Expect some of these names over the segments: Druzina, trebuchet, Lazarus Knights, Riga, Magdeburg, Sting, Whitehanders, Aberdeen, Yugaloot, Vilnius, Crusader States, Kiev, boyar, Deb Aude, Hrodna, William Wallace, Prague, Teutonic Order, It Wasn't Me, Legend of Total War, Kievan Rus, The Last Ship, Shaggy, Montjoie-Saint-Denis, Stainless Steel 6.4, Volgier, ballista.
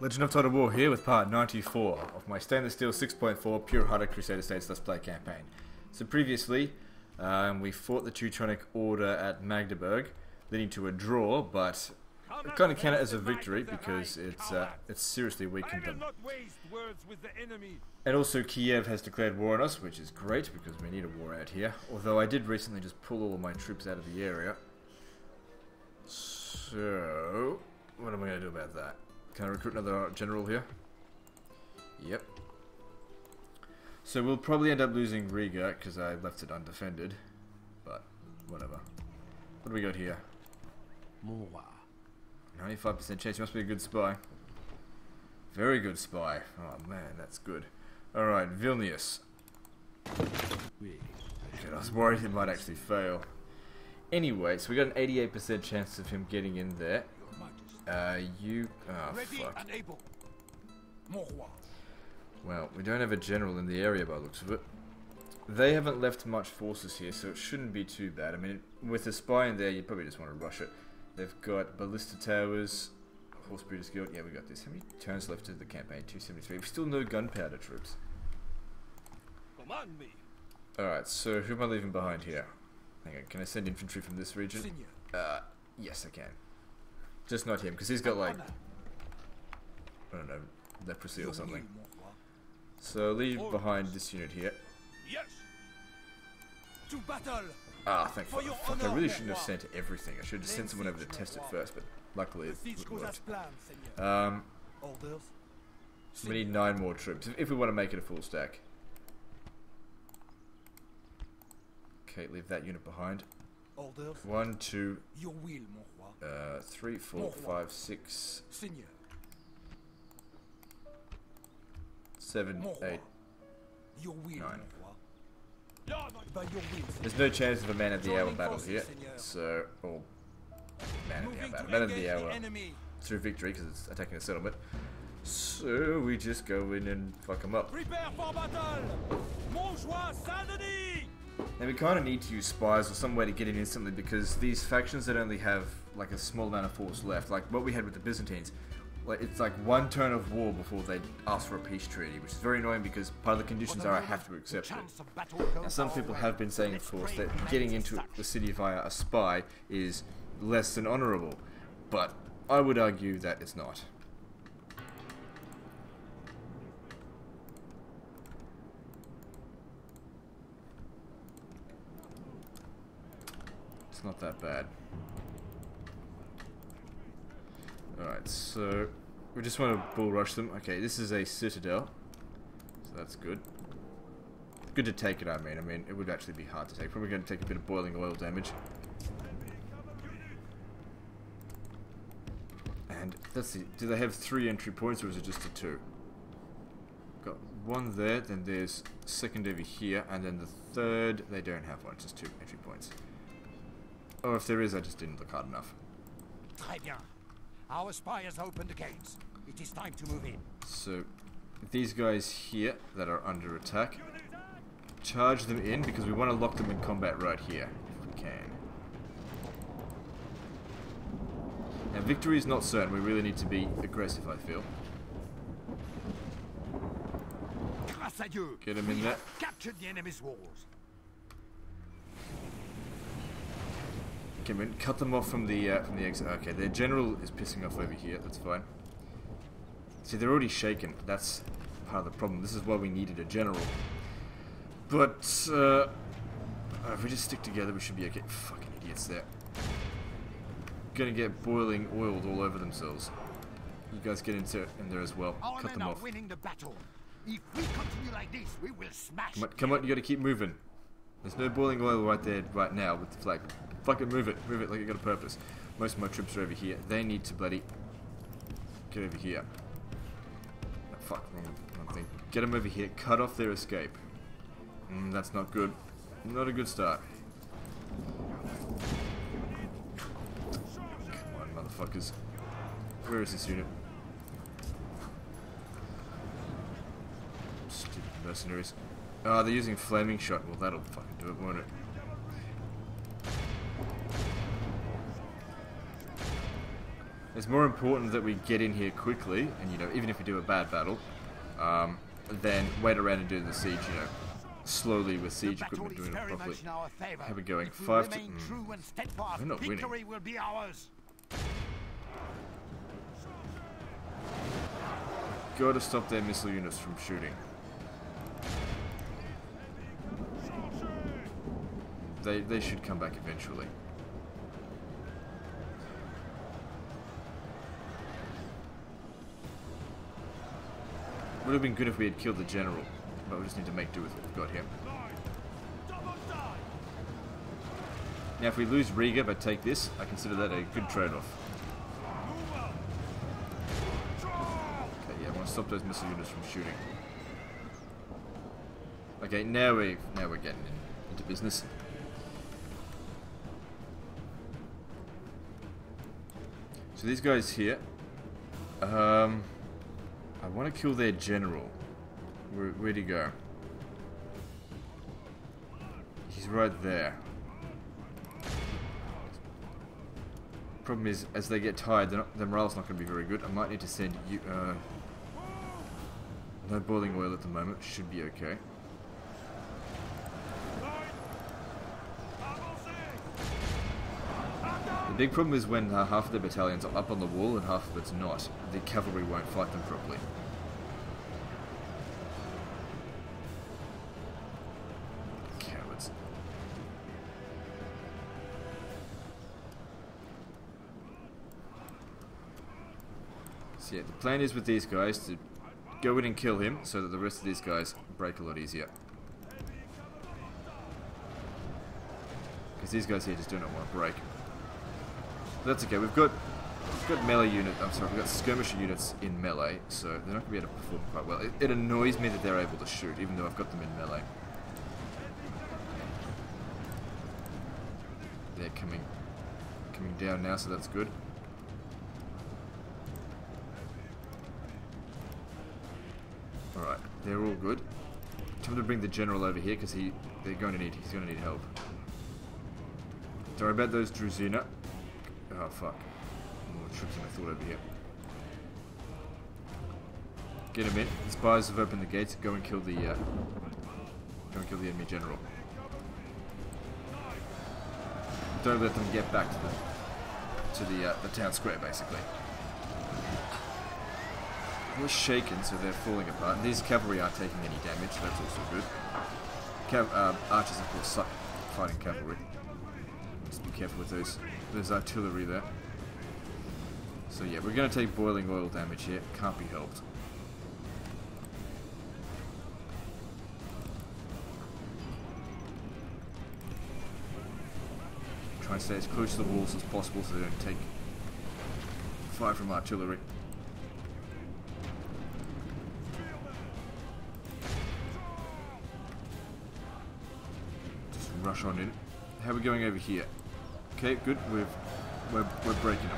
Legend of Total War here with part 94 of my Stainless Steel 6.4 Pure Hearted Crusader States Let's Play campaign. So previously, we fought the Teutonic Order at Magdeburg, leading to a draw, but it kind of counted as a victory because it's seriously weakened them. And also Kiev has declared war on us, which is great because we need a war out here. Although I did recently just pull all of my troops out of the area. So, what am I going to do about that? Can I recruit another general here? Yep. So we'll probably end up losing Riga because I left it undefended. But whatever. What do we got here? 95% chance. You must be a good spy. Very good spy. Oh man, that's good. Alright, Vilnius. I was worried it might actually fail. Anyway, so we got an 88% chance of him getting in there. Oh, fuck. Well, we don't have a general in the area by the looks of it. They haven't left much forces here, so it shouldn't be too bad. I mean, with a spy in there, you probably just want to rush it. They've got ballista towers, horse breeders guild. Yeah, we got this. How many turns left of the campaign? 273. We've still no gunpowder troops. Alright, so who am I leaving behind here? Hang on, can I send infantry from this region? Yes, I can. Just not him, because he's got like, I don't know, leprosy or something. So leave behind this unit here. Ah, thank God. Fuck, I really shouldn't have sent everything. I should have sent someone over to test it first, but luckily it worked. We need 9 more troops, if we want to make it a full stack. Okay, leave that unit behind. 1, 2, 3, 4, 5, 6, 7, 8, 9. There's no chance of a man of the hour battle here, so man of the hour through victory because it's attacking a settlement. So we just go in and fuck them up. Now we kind of need to use spies or some way to get in instantly because these factions that only have like a small amount of force left, like what we had with the Byzantines, like it's like 1 turn of war before they ask for a peace treaty, which is very annoying because part of the conditions are I have to accept it. And some people have been saying, of course, that getting into the city via a spy is less than honourable, but I would argue that it's not. It's not that bad. Alright, so we just want to bull rush them. Okay, this is a citadel, so that's good. Good to take it, I mean, it would actually be hard to take. Probably going to take a bit of boiling oil damage. And let's see, do they have 3 entry points or is it just a 2? Got 1 there, then there's 2nd over here, and then the 3rd, they don't have one, it's just 2 entry points. Oh, if there is, I just didn't look hard enough. Très bien. Our spy has opened the gates. It is time to move in. So, these guys here that are under attack, charge them in because we want to lock them in combat right here, if we can. Now, victory is not certain. We really need to be aggressive, I feel. Get them in there. Captured the enemy's walls. Cut them off from the exit. Okay, their general is pissing off over here. That's fine. See, they're already shaken. That's part of the problem. This is why we needed a general. But if we just stick together, we should be okay. Fucking idiots! There, gonna get boiling oiled all over themselves. You guys get in there as well. Cut them off. Come on, you gotta keep moving. There's no boiling oil right there right now with the flag. Fucking move it like you got a purpose. Most of my troops are over here. They need to bloody get over here. Oh, fuck, wrong thing. Get them over here. Cut off their escape. That's not good. Not a good start. Come on, motherfuckers. Where is this unit? Stupid mercenaries. Ah, oh, they're using flaming shot. Well, that'll fucking do it, won't it? It's more important that we get in here quickly, and, you know, even if we do a bad battle, then wait around and do the siege, you know, slowly with siege equipment, doing it properly. How are we going? 5 to... We're not winning. Gotta stop their missile units from shooting. They should come back eventually. Would have been good if we had killed the general, but we just need to make do with what we've got here. Now if we lose Riga but take this, I consider that a good trade-off. Okay, yeah, I want to stop those missile units from shooting. Okay, now we're getting into business. So these guys here, I want to kill their general. Where'd he go? He's right there. Problem is, as they get tired, their morale's not going to be very good. I might need to send you... no boiling oil at the moment. Should be okay. The big problem is when half of the battalions are up on the wall and half of it's not. The cavalry won't fight them properly. Cowards. So yeah, the plan is with these guys to go in and kill him so that the rest of these guys break a lot easier. Because these guys here just do not want to break. That's okay, we've got melee units, I'm sorry, we've got skirmisher units in melee, so they're not going to be able to perform quite well. It annoys me that they're able to shoot, even though I've got them in melee. They're coming down now, so that's good. Alright, they're all good. Time to bring the general over here, because he's going to need help. Sorry about those Druzina. Oh fuck. More troops than I thought over here. Get him in. The spies have opened the gates. Go and kill the enemy general. Don't let them get back to the town square basically. We're shaken, so they're falling apart. And these cavalry aren't taking any damage, so that's also good. Archers of course suck fighting cavalry. Just be careful with those artillery there. So yeah, we're going to take boiling oil damage here. Can't be helped. Try and stay as close to the walls as possible so they don't take fire from artillery. Just rush on in. How are we going over here? Okay, good. We're breaking it.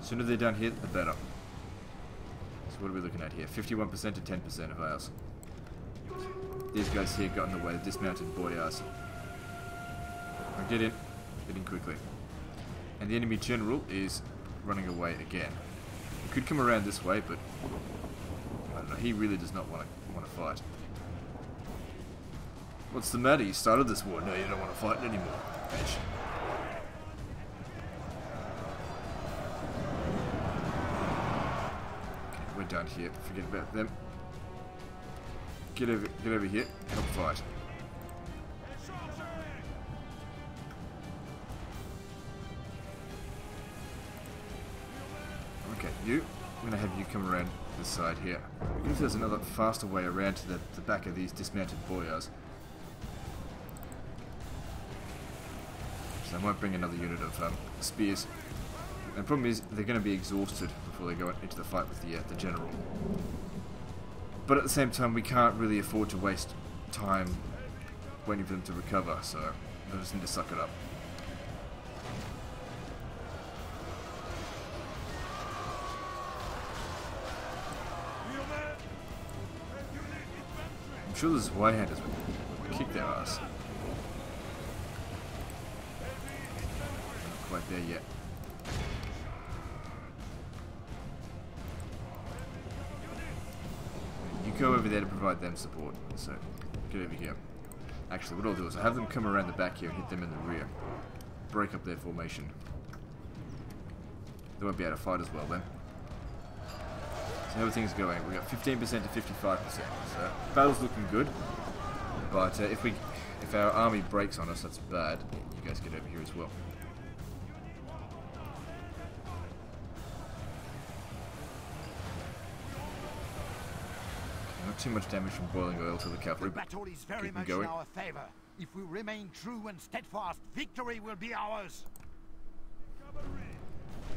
The sooner they're down here, the better. So what are we looking at here? 51% to 10% of ours. These guys here got in the way. Dismounted boyars. Now get in. Get in quickly. And the enemy general is running away again. He could come around this way, but I don't know. He really does not want to fight. What's the matter? You started this war. No, you don't want to fight anymore, bitch. Okay, we're done here. Forget about them. Get over here. Help fight. Okay, you. I'm going to have you come around this side here. Even if there's another faster way around to the back of these dismounted boyars. I might bring another unit of spears. The problem is they're going to be exhausted before they go into the fight with the general. But at the same time, we can't really afford to waste time waiting for them to recover, so they just need to suck it up. I'm sure those Whitehanders would kick their ass. There yet. go over there to provide them support. So, get over here. Actually, what I'll do is I'll have them come around the back here and hit them in the rear. Break up their formation. They won't be able to fight as well then. So how are things going? We got 15% to 55%. So battle's looking good. But if our army breaks on us, that's bad. You guys get over here as well. Not too much damage from boiling oil to the cavalry, but keep them going. If we remain true and steadfast, victory will be ours.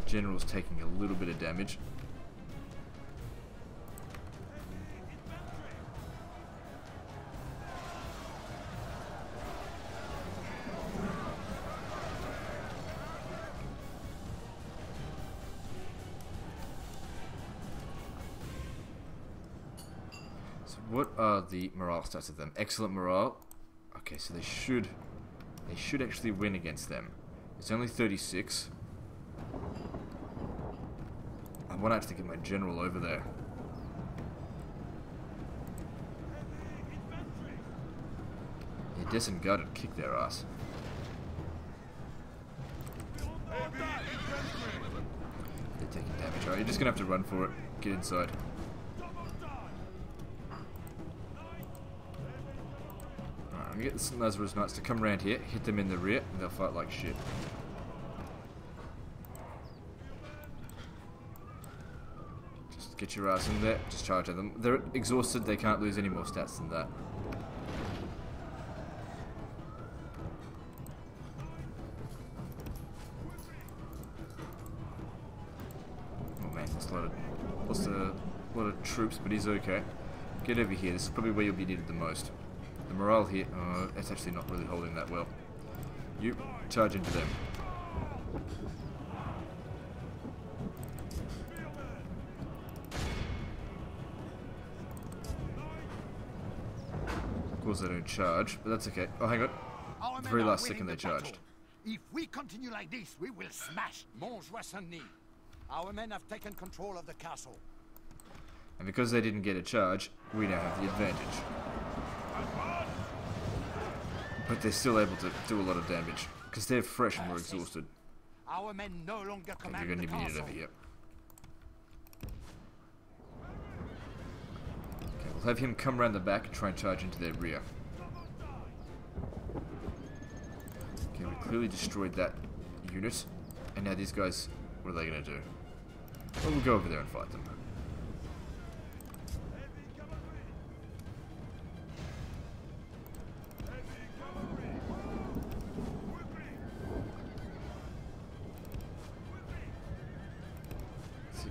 General's taking a little bit of damage. What are the morale stats of them? Excellent morale. Okay, so they should actually win against them. It's only 36. I want to actually get my general over there. Yeah, disengard and kick their ass. They're taking damage. Alright, you're just gonna have to run for it. Get inside. We get the Lazarus Knights to come around here, hit them in the rear, and they'll fight like shit. Just get your ass in there, just charge at them. They're exhausted, they can't lose any more stats than that. Oh man, that's a lot of troops, but he's okay. Get over here, this is probably where you'll be needed the most. The morale here, it's actually not really holding that well. You charge into them. Of course they don't charge, but that's okay. Oh, hang on. The very last second they charged. If we continue like this, we will smash Montjoie-Saint-Denis. Our men have taken control of the castle. And because they didn't get a charge, we now have the advantage. But they're still able to do a lot of damage because they're fresh and we're exhausted. Our men no longer command. Okay, you're going to be needed over here. Okay, we'll have him come round the back and try and charge into their rear. Okay, we clearly destroyed that unit, and now these guys, what are they going to do? Well, we'll go over there and fight them.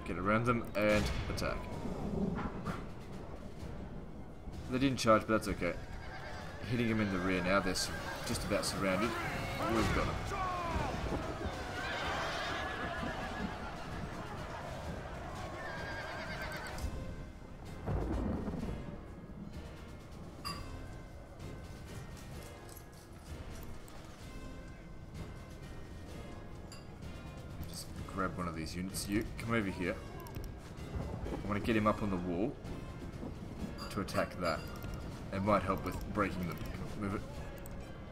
Get around them and attack. They didn't charge, but that's okay. Hitting them in the rear now, they're just about surrounded. We've got them. Grab one of these units. You come over here. I want to get him up on the wall to attack that. It might help with breaking them. Move it.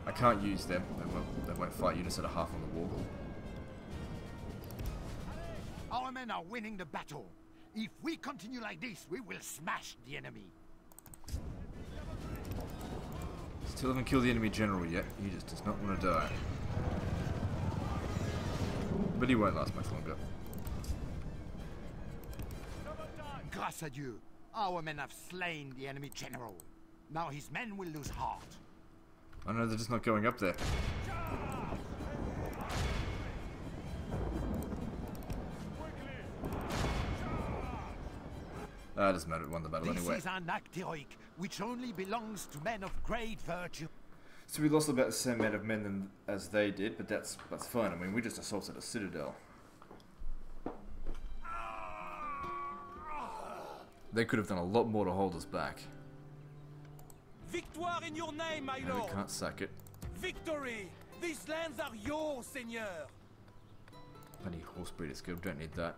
I can't use them. They won't fight units at a half on the wall. Our men are winning the battle. If we continue like this, we will smash the enemy. Still haven't killed the enemy general yet. He just does not want to die. But he won't last much longer. Grâce à Dieu, our men have slain the enemy general. Now his men will lose heart. I know, they're just not going up there. That doesn't matter, we won the battle anyway. This is an act heroic, which only belongs to men of great virtue. So we lost about the same amount of men as they did, but that's fine. I mean, we just assaulted a citadel. They could have done a lot more to hold us back. Victoire in your name, my lord. We can't sack it. Victory! These lands are yours, seigneur. Bloody horse breeder skill. Don't need that.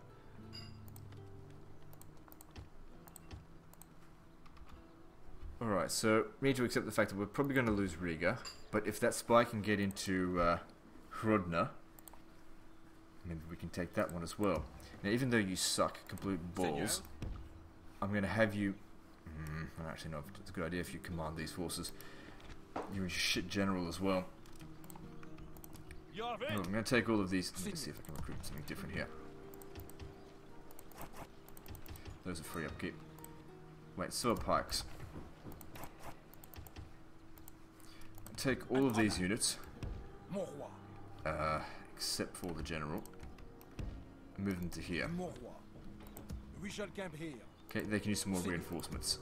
Alright, so we need to accept the fact that we're probably going to lose Riga, but if that spy can get into Hrodna, maybe we can take that one as well. Now, even though you suck complete balls, I'm going to have you... I don't actually know if it's a good idea if you command these forces. You're a shit general as well. Oh, I'm going to take all of these... Let's see if I can recruit something different here. Those are free upkeep. Wait, sword pikes. Take all of these units, except for the general, and move them to here. Okay, they can use some more reinforcements.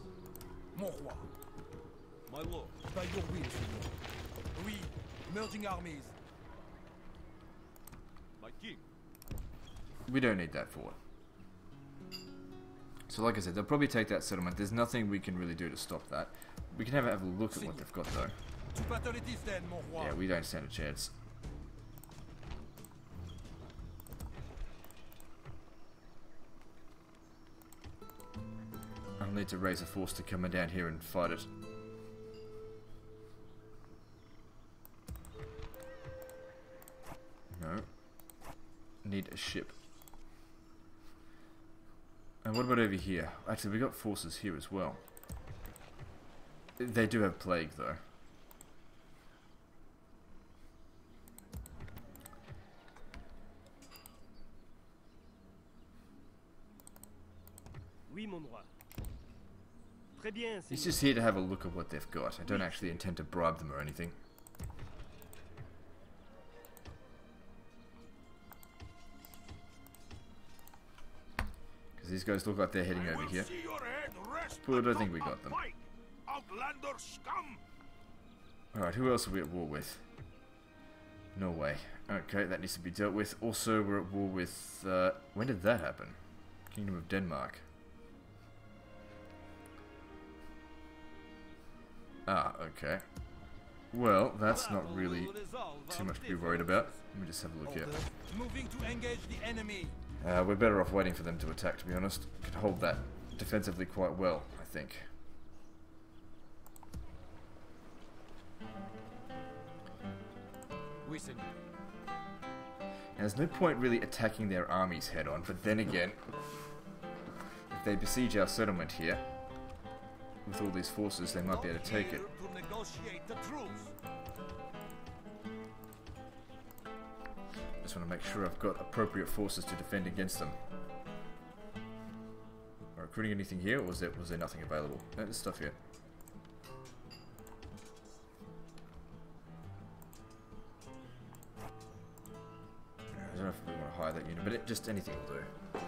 We don't need that for it. So like I said, they'll probably take that settlement. There's nothing we can really do to stop that. We can have a look at what they've got though. Yeah, we don't stand a chance. I'll need to raise a force to come down here and fight it. No. Need a ship. And what about over here? Actually, we got forces here as well. They do have plague though. He's just here to have a look at what they've got. I don't actually intend to bribe them or anything. Because these guys look like they're heading over here. But I don't think we got them. Alright, who else are we at war with? Norway. Okay, that needs to be dealt with. Also, we're at war with... when did that happen? Kingdom of Denmark. Ah, okay. Well, that's not really too much to be worried about. Let me just have a look here. We're better off waiting for them to attack, to be honest. Could hold that defensively quite well, I think. Now, there's no point really attacking their armies head-on, but then again, if they besiege our settlement here, with all these forces, they might be able to take it. Just want to make sure I've got appropriate forces to defend against them. Am I recruiting anything here, or was there nothing available? No, there's stuff here. I don't know if we want to hire that unit, but just anything will do.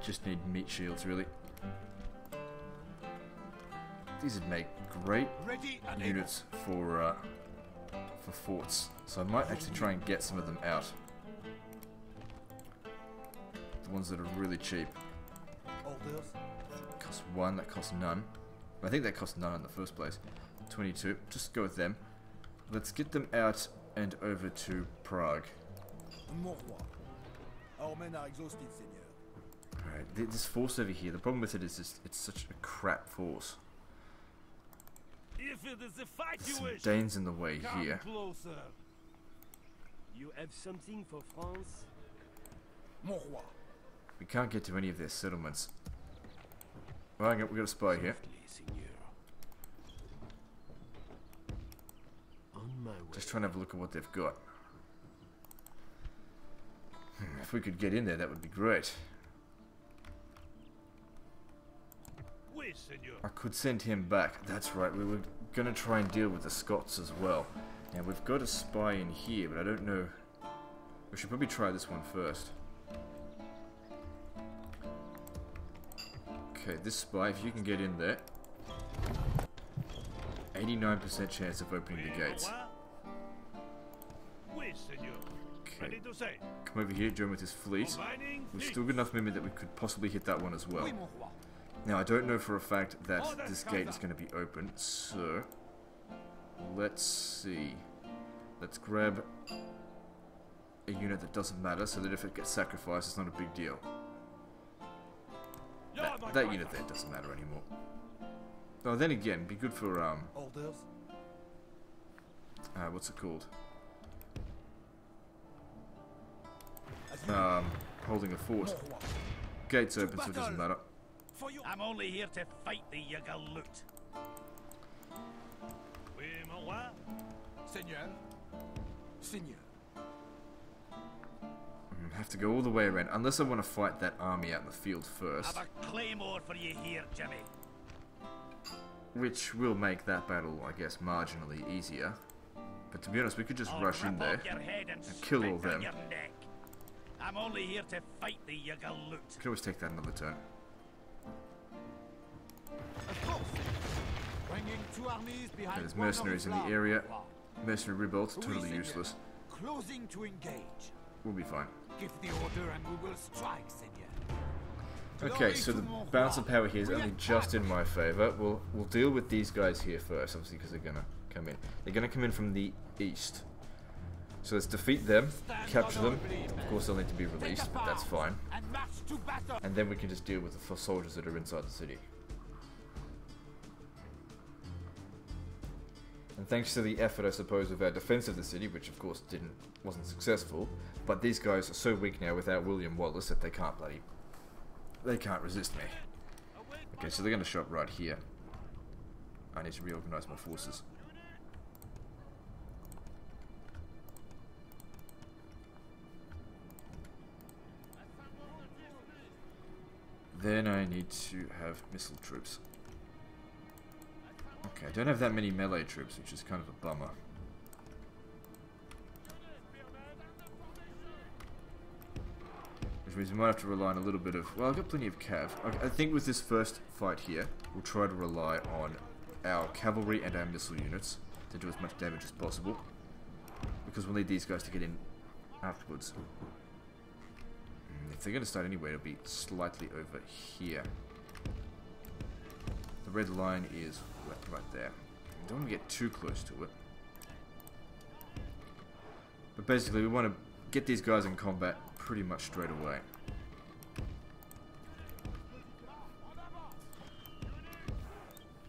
Just need meat shields, really. These would make great units for forts, so I might actually try and get some of them out. The ones that are really cheap. Cost one, that costs none. I think that cost none in the first place. 22, just go with them. Let's get them out and over to Prague. Alright, this force over here, the problem with it is it's such a crap force. Some Danes in the way here. You have something for France? We can't get to any of their settlements. Well, hang on, we got a spy here. Just trying to have a look at what they've got. If we could get in there, that would be great. I could send him back. That's right, we were going to try and deal with the Scots as well. Now, we've got a spy in here, but I don't know... We should probably try this one first. Okay, this spy, if you can get in there... 89% chance of opening the gates. Okay, come over here, join with his fleet. We've still got enough movement that we could possibly hit that one as well. Now, I don't know for a fact that this gate is going to be open, so let's see. Let's grab a unit that doesn't matter, so that if it gets sacrificed, it's not a big deal. That unit there doesn't matter anymore. Though then again, be good for what's it called? Holding a fort. Gates open, so it doesn't matter. I'm only here to fight the Yugaloot. Oui, mon roi. Seigneur. Seigneur. I have to go all the way around, unless I want to fight that army out in the field first. I've a claymore for you here, Jimmy. Which will make that battle, I guess, marginally easier. But to be honest, we could just rush in there and kill all them. I'm only here to fight the Yugaloot. We could always take that another turn. Okay, there's mercenaries in the area. Mercenary rebuilds, totally useless. Closing to engage. We'll be fine. Give the order and we will strike, Senor. Okay, so the balance of power here is only just in my favour. We'll deal with these guys here first, obviously, because they're gonna come in. They're gonna come in from the east. So let's defeat them, capture them. Of course, they'll need to be released, but that's fine. And then we can just deal with the soldiers that are inside the city. And thanks to the effort, I suppose, of our defense of the city, which of course wasn't successful. But these guys are so weak now without William Wallace that they can't resist me. Okay, so they're going to show up right here. I need to reorganize my forces. Then I need to have missile troops. Okay, I don't have that many melee troops, which is kind of a bummer. Which means we might have to rely on a little bit of... Well, I've got plenty of cav. I think with this first fight here, we'll try to rely on our cavalry and our missile units to do as much damage as possible. Because we'll need these guys to get in afterwards. If they're going to start anyway, it'll be slightly over here. The red line is right there. I don't want to get too close to it. But basically, we want to get these guys in combat pretty much straight away.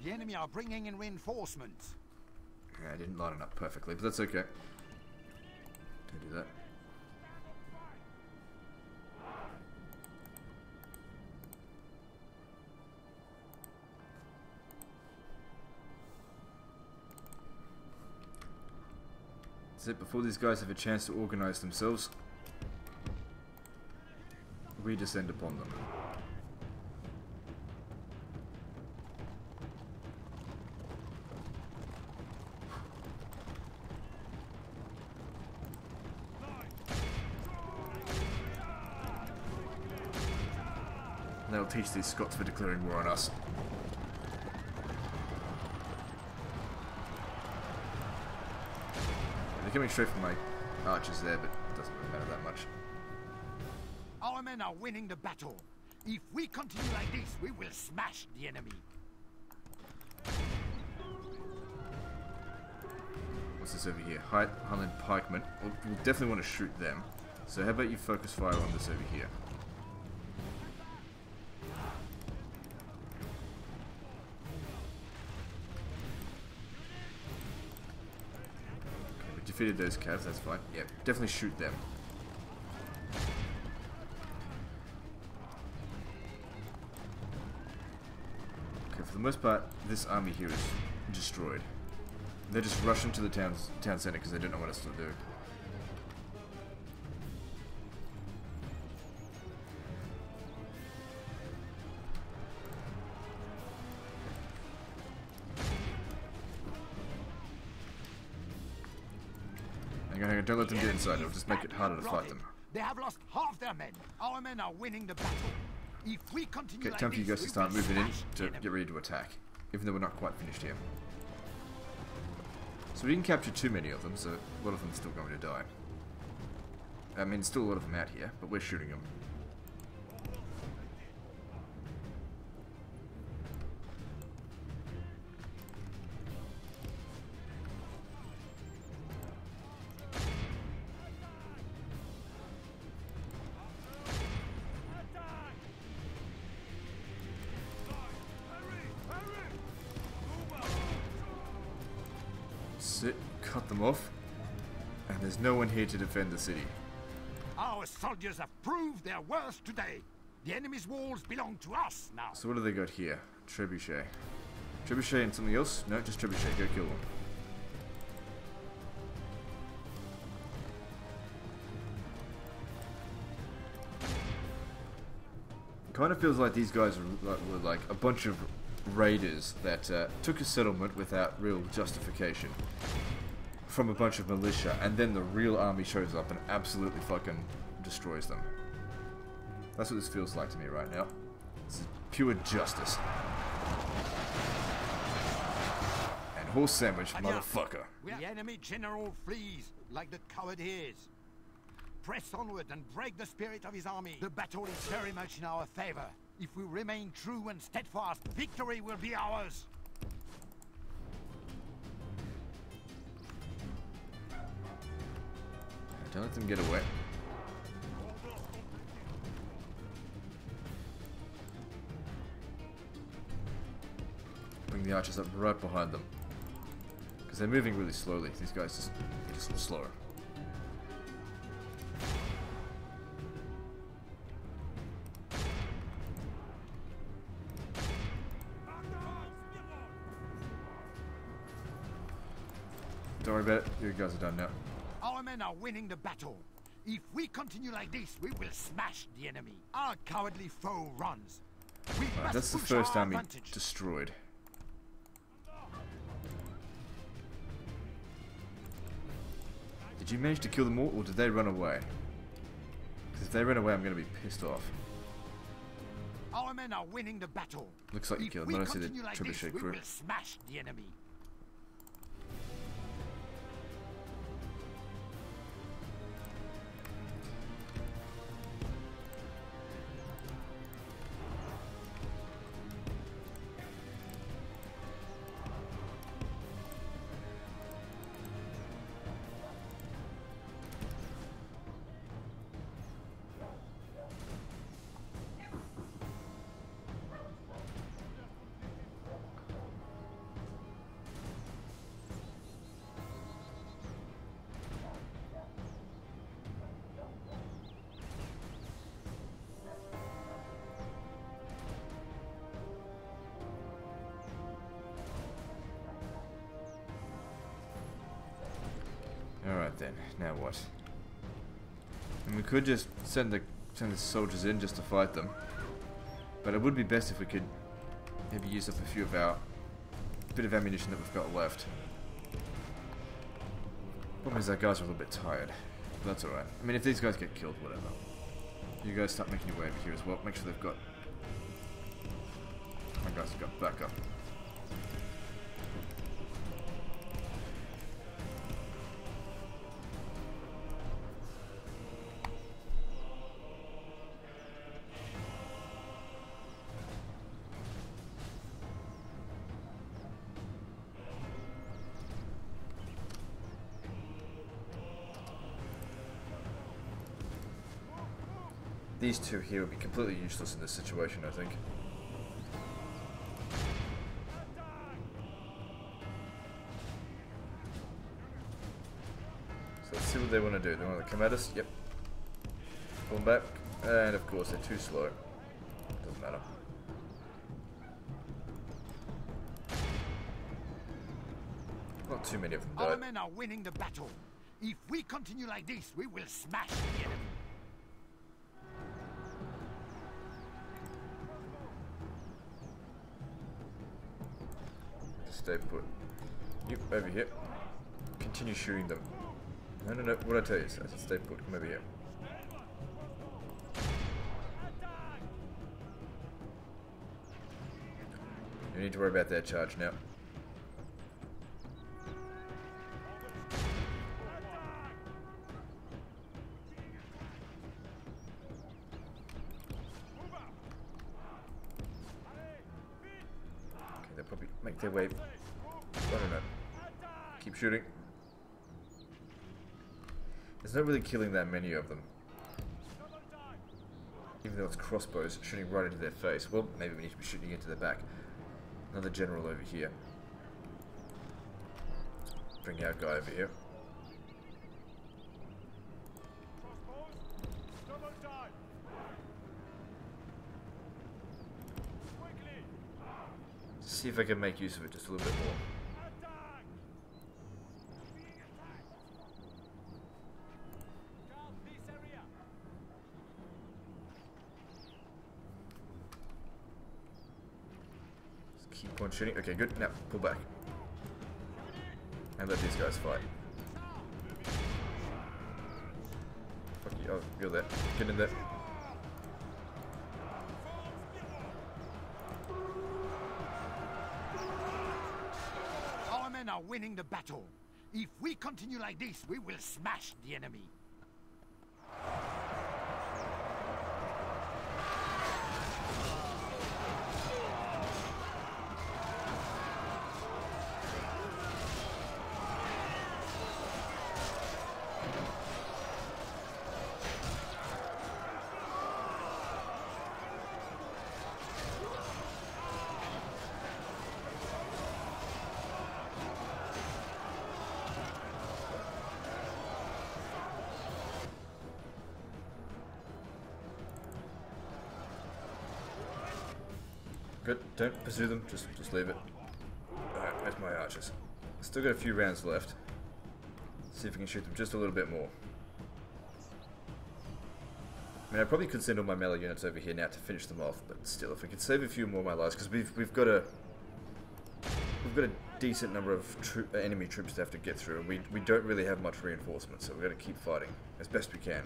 The enemy are bringing in reinforcements. Yeah, I didn't line it up perfectly, but that's okay. Don't do that. Before these guys have a chance to organize themselves, we descend upon them. That'll teach these Scots for declaring war on us. They're coming straight for my archers there, but it doesn't really matter that much. Our men are winning the battle. If we continue like this, we will smash the enemy. What's this over here? Highland pikemen. We'll definitely want to shoot them. So how about you focus fire on this over here? Defeated those calves, that's fine. Yeah, definitely shoot them. Okay, for the most part, this army here is destroyed. They just rush into the town center because they don't know what else to do. Don't let them get inside, it'll just make it harder to fight them. They have lost half their men. Our men are winning the battle. If we continue, okay, time for you guys to start moving in to get ready to attack, even though we're not quite finished here. So we didn't capture too many of them, so a lot of them are still going to die. I mean, still a lot of them out here, but we're shooting them. cut them off, and there's no one here to defend the city. Our soldiers have proved their worth today. The enemy's walls belong to us now. So what do they got here? Trebuchet. Trebuchet and something else? No, just Trebuchet. Go kill them. It kind of feels like these guys were like a bunch of raiders that took a settlement without real justification from a bunch of militia, and then the real army shows up and absolutely fucking destroys them. That's what this feels like to me right now. This is pure justice. And horse sandwich, motherfucker. The enemy general flees like the coward he is. Press onward and break the spirit of his army. The battle is very much in our favor. If we remain true and steadfast, victory will be ours. Don't let them get away. Bring the archers up right behind them, because they're moving really slowly. These guys just get slower. Don't worry about it. You guys are done now. Our men are winning the battle. If we continue like this, we will smash the enemy. Our cowardly foe runs. Right, that's the first army destroyed. Did you manage to kill them all, or did they run away? Because if they ran away, I'm going to be pissed off. Our men are winning the battle. Looks like you killed them. I see the trebuchet crew. We will smash the enemy. Alright then, now what? And we could just send the soldiers in just to fight them. But it would be best if we could maybe use up a few of our bit of ammunition that we've got left. Problem is our guys are a little bit tired. But that's alright. I mean, if these guys get killed, whatever. You guys start making your way over here as well. Make sure they've got... my guys have got backup. These two here would be completely useless in this situation, I think. So let's see what they want to do. They want to come at us? Yep. Pull them back. And of course, they're too slow. Doesn't matter. Not too many of them died. Our men are winning the battle. If we continue like this, we will smash the enemy. Stay put. You over here. Continue shooting them. No, no, no. What I tell you is, I said stay put. Come over here. You need to worry about that charge now. Okay, they'll probably make their way. I don't know. Keep shooting. There's not really killing that many of them. Even though it's crossbows shooting right into their face. Well, maybe we need to be shooting into their back. Another general over here. bring our guy over here. See if I can make use of it just a little bit more. Just keep on shooting. Okay, good. Now pull back and let these guys fight. Fuck you! Oh, you're there. Get in there. Are winning the battle. If we continue like this, we will smash the enemy. Good, don't pursue them, just leave it. Alright, where's my archers? Still got a few rounds left. See if we can shoot them just a little bit more. I mean, I probably could send all my melee units over here now to finish them off, but still, if we could save a few more of my lives, because we've got a decent number of enemy troops to have to get through, and we don't really have much reinforcement, so we've got to keep fighting as best we can.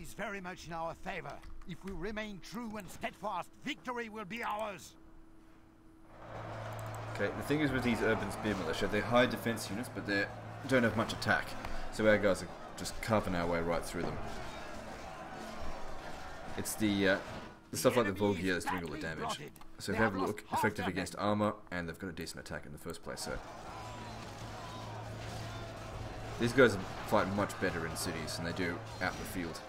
Is very much in our favor. If we remain true and steadfast, victory will be ours. Okay, the thing is with these urban spear militia, they're high defense units, but they don't have much attack. So our guys are just carving our way right through them. It's the stuff like the Volgier that's doing all the damage. So if you have a look, effective against armor, and they've got a decent attack in the first place. So these guys fight much better in cities than they do out in the field.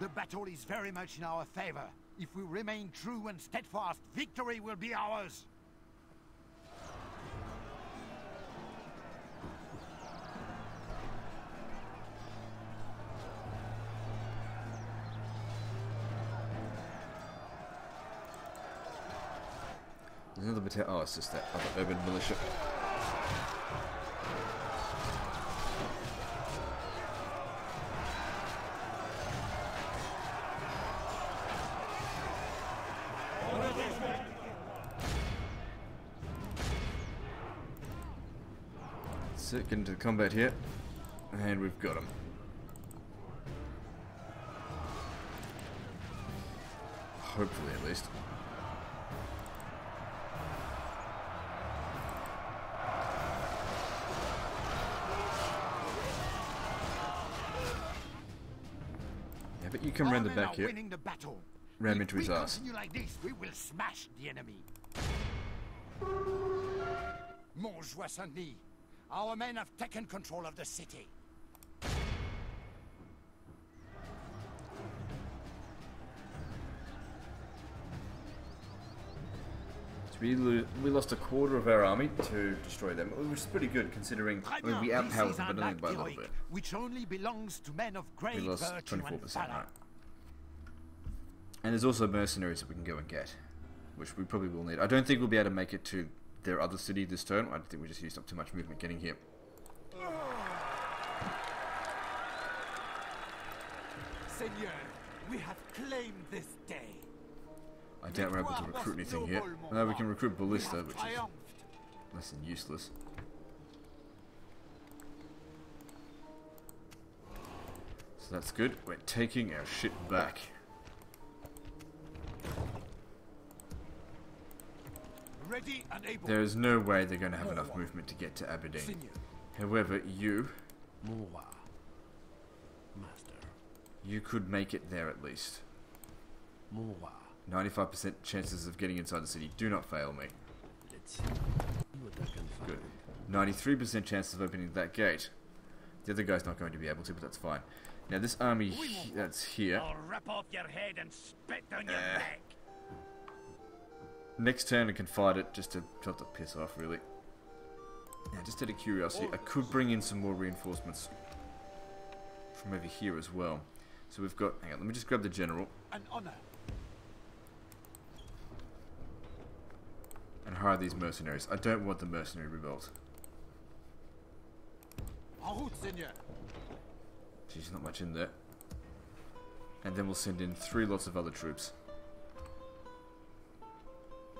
The battle is very much in our favor. If we remain true and steadfast, victory will be ours. Another battalion. Oh, it's just that other urban militia. So get into combat here, and we've got him. Hopefully, at least. But you can run the back here, ram into his ass. Like this, we will smash the enemy. Mon Joissonny, our men have taken control of the city. So we lost a quarter of our army to destroy them, which is pretty good considering we outpowered them, but only by a little bit. Which only belongs to men of great virtue. We lost 24%, right. And there's also mercenaries that we can go and get, which we probably will need. I don't think we'll be able to make it to their other city this turn. I think we just used up too much movement getting here. Seigneur, we have claimed this day. I doubt we're able to recruit anything here. No, we can recruit Ballista, which is less than useless. So that's good. We're taking our shit back. Ready and able. There is no way they're going to have enough movement to get to Aberdeen. However, you... Master. You could make it there at least. 95% chances of getting inside the city. Do not fail me. Let's see what I can find. Good. 93% chances of opening that gate. The other guy's not going to be able to, but that's fine. Now this army that's here. I'll rip off your head and spit down your neck. Next turn I can fight it just to not to piss off really. Now just out of curiosity, I could bring in some more reinforcements from over here as well. So we've got. Hang on, let me just grab the general. An honor. And hire these mercenaries. I don't want the mercenary revolt. Geez, not much in there. And then we'll send in 3 lots of other troops.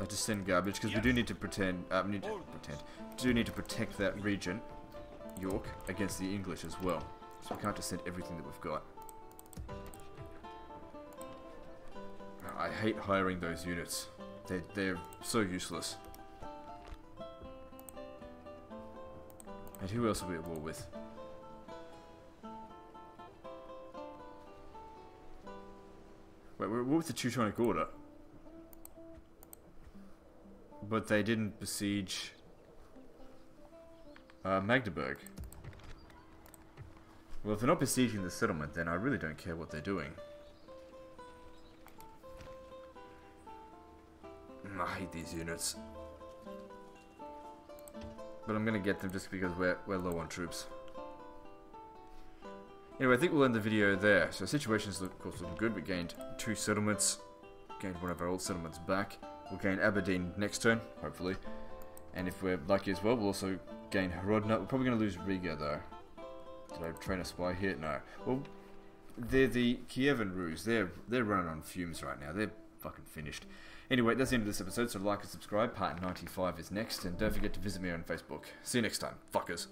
I just send garbage because we do need to protect that region, York, against the English as well. So we can't just send everything that we've got. I hate hiring those units. They're so useless. And who else are we at war with? Wait, we're at war with the Teutonic Order. But they didn't besiege Magdeburg. Well, if they're not besieging the settlement, then I really don't care what they're doing. I hate these units. But I'm going to get them just because we're low on troops. Anyway, I think we'll end the video there. So situations look, of course, looking good. We gained 2 settlements. Gained one of our old settlements back. We'll gain Aberdeen next turn, hopefully. And if we're lucky as well, we'll also gain Hrodna. We're probably going to lose Riga, though. Did I train a spy here? No. Well, they're the Kievan Rus. They're running on fumes right now. They're fucking finished. Anyway, that's the end of this episode, so like and subscribe. Part 95 is next, and don't forget to visit me on Facebook. See you next time, fuckers.